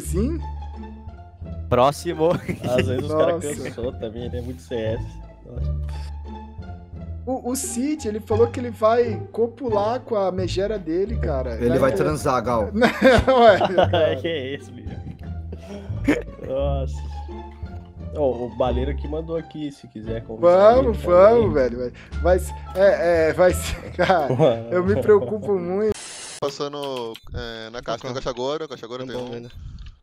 Sim? Próximo. Às vezes os caras cansam também, né? Muito CS. O Cid, ele falou que ele vai copular com a megera dele, cara. Ele vai transar, Gal. Não, ué, que é esse, bicho? Nossa. Oh, o Baleiro que mandou aqui, se quiser conversar. Vamos, velho. Mas, vai ser, cara. Eu me preocupo muito. Passando na caixa agora. Caixa gorda tem um.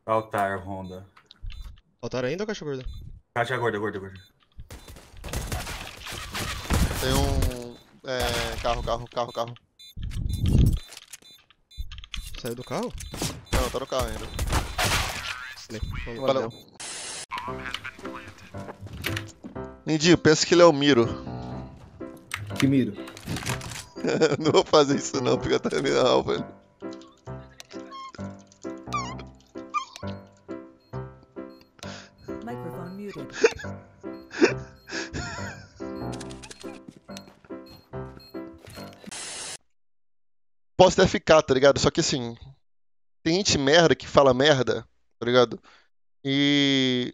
Altar, Honda. Altar ainda ou caixa gorda? Caixa gorda, gorda. Tem um... carro. Saiu do carro? Não, tá no carro ainda. Valeu. Lindinho, pensa que ele é o Miro. Que Miro? Não vou fazer isso não, porque tá terminal, velho. Microphone muted. Posso até ficar, tá ligado? Só que assim, tem gente merda que fala merda, tá ligado? E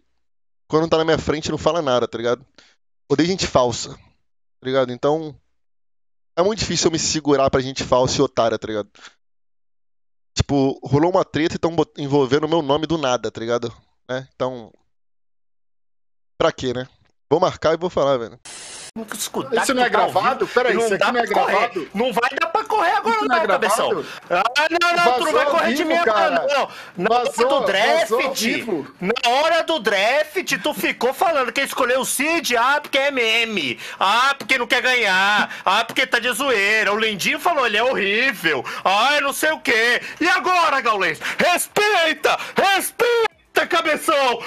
quando tá na minha frente não fala nada, tá ligado? Odeio gente falsa, tá ligado? Então é muito difícil eu me segurar pra gente falsa e otária, tá ligado? Tipo, rolou uma treta e tão envolvendo o meu nome do nada, tá ligado? Né? Então, pra quê, né? Vou marcar e vou falar, velho. Isso não é gravado? Peraí, isso aqui não é gravado? Não vai dar pra correr agora, não, cabeção. Ah, não, tu não vai correr de mim agora, não. Na hora do draft, tu ficou falando que escolheu o Cid, porque é meme, porque não quer ganhar, porque tá de zoeira. O Lindinho falou, ele é horrível, não sei o quê. E agora, Gaules? Respeita, cabeção!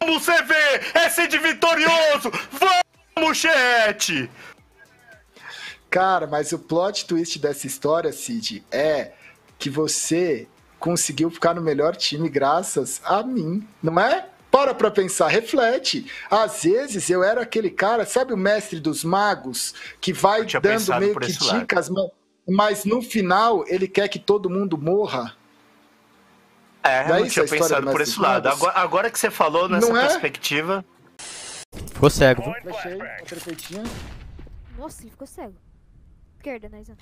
Vamos, CV! É Cid vitorioso! Vamos! Muchete! Cara, mas o plot twist dessa história, Cid, é que você conseguiu ficar no melhor time graças a mim, não é? Para pra pensar, reflete. Às vezes eu era aquele cara, sabe o mestre dos magos, que vai dando meio que dicas, mas no final ele quer que todo mundo morra? É, eu não tinha pensado por esse lado. Agora que você falou nessa perspectiva... Ficou cego, viu? Flechei a perfeitinha. Nossa, ele ficou cego. Esquerda, Naizan.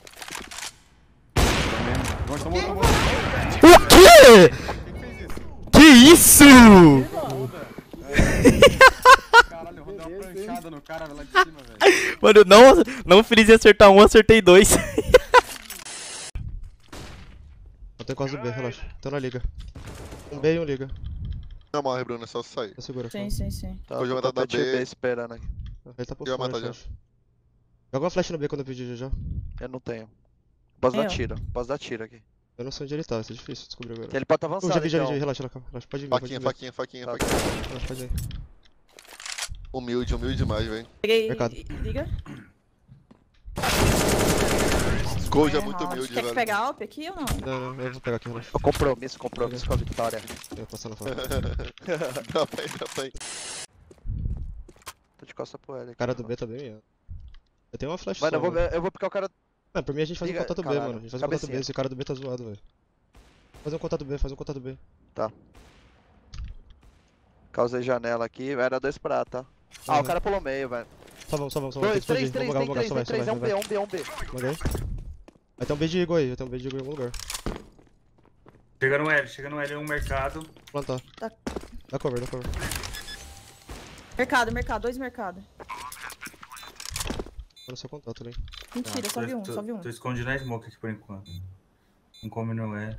O quê? Que isso? Caralho, eu vou dar uma pranchada no cara lá de cima, velho. Mano, não fiz em acertar um, acertei dois. Eu tenho quase o B, relaxa. Tô na liga. Um B e um liga. Não morre, Bruno, é só sair. Segura, sim. Tá, eu vou matar B esperando aqui. Ele tá por fora, matar já. Joga uma flash no B quando eu pedir já. Eu não tenho. Posso dar tiro aqui. Eu não sei onde ele tá, isso é difícil descobrir agora. Ele pode estar avançando, já vi, relaxa, pode vir. Faquinha. Relaxa, pode ir. Humilde demais, velho. Peguei, liga. Gold é muito humilde, velho. Quer pegar a AWP aqui ou não? Não, eu vou pegar aqui. Compromisso com a vitória. Eu passando fora. Dá pra ir. Tô de costa pro L aqui. O cara do B tá bem, ó. Eu tenho uma flash. Mano, eu vou picar o cara... Não, pra mim a gente faz um contato B, mano. A gente faz um contato B, esse cara do B tá zoado, velho. Faz um contato B. Tá. Causei janela aqui, era 2 pra A, tá? O cara pulou meio, velho. Só vamos. 3, é um B, é um B. Vai ter um B de Igor aí, em algum lugar. Chega no L, um mercado. Plantar. Dá cover. Mercado, 2 mercado. Olha o seu contato ali. Mentira, só vi um. Tô escondido na smoke aqui por enquanto. Não come no L.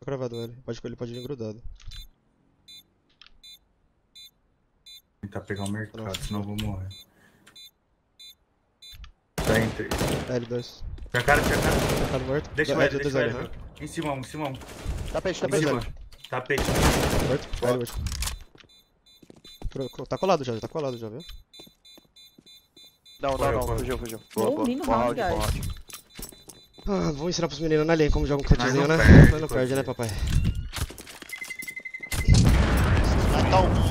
Tô cravado o L, ele pode vir grudado. Vou tentar pegar o mercado, senão eu vou morrer. Tá entre... L2. Tinha cara. Mercado morto. Deixa o L. Em cima. Tapete. Morto. L8. Tá colado já, viu? Não. Fugiu. Boa. Vou ensinar pros meninos na linha como jogam com o cutzinho, né? Mas não perde, né, papai?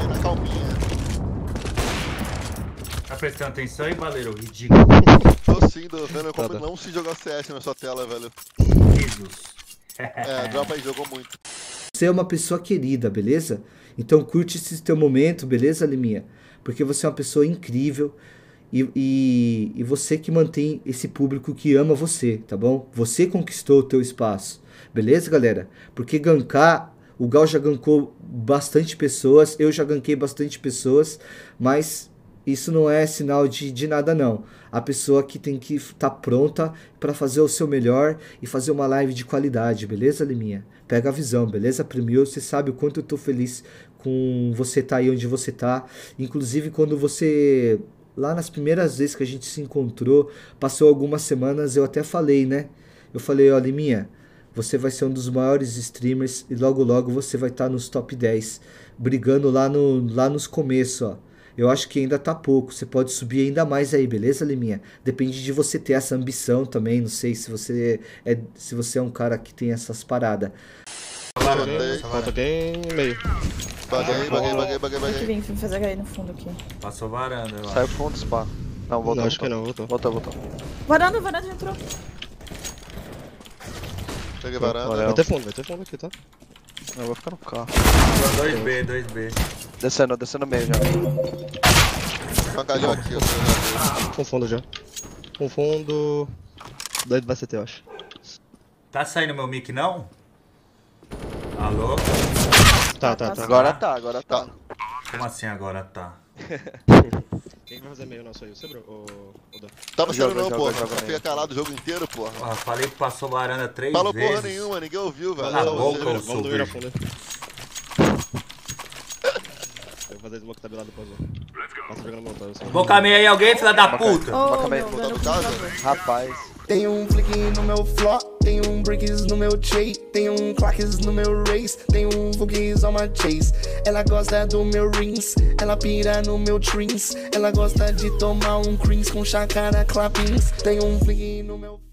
Na calminha. Tá prestando atenção, hein, Baleiro? Ridículo. Tô sim, Dovano. Como não se jogar CS na sua tela, velho. Jesus. Dropa aí, jogou muito. Você é uma pessoa querida, beleza? Então curte esse teu momento, beleza, Liminha? Porque você é uma pessoa incrível e você que mantém esse público que ama você, tá bom? Você conquistou o teu espaço, beleza, galera? Porque gankar, o Gal já gankou bastante pessoas, eu já ganquei bastante pessoas, mas isso não é sinal de nada, não. A pessoa que tem que estar pronta para fazer o seu melhor e fazer uma live de qualidade, beleza, Liminha? Pega a visão, beleza? Primeiro, você sabe o quanto eu tô feliz com você tá aí onde você tá. Inclusive, quando você... Lá nas primeiras vezes que a gente se encontrou, passou algumas semanas, eu até falei, né? Eu falei, ó, Liminha, você vai ser um dos maiores streamers e logo, logo você vai estar nos top 10. Brigando lá nos começos, ó. Eu acho que ainda tá pouco, você pode subir ainda mais aí, beleza, Liminha? Depende de você ter essa ambição também, não sei se você é, um cara que tem essas paradas. Falta bem meio. Baguei. Vim fazer a grade no fundo aqui. Passou a varanda, eu acho. Saiu fundo, spa. Não, voltou. Não, acho que não, voltou. Voltou. Varanda já entrou. Peguei varanda. Vai ter fundo aqui, tá? Eu vou ficar no carro. 2B. Descendo meio já. Pancalhou aqui, eu tô. Confundo já. Confundo. Doido vai CT, eu acho. Tá saindo meu mic não? Alô? Tá. Agora tá. Como assim agora tá? Quem vai fazer meio nosso aí? Você, bro? Ou... Tava sendo não, porra. Fica calado o jogo inteiro, porra. Ah, falei que passou varanda 3 vezes. Falou porra nenhuma, ninguém ouviu, velho. Vamos dormir na fundo. Eu vou fazer smoke tabelado pra zona. Passa jogando montanha. Boca meia aí alguém, filha da puta! Boca meia, voltou do caso? Rapaz. Tem um flick no meu flop. Tem um bricks no meu tray, tem um clacks no meu race, tem um foguês on my chase. Ela gosta do meu rings, ela pira no meu trins, ela gosta de tomar um creams com chacara clappings. Tem um fling no meu...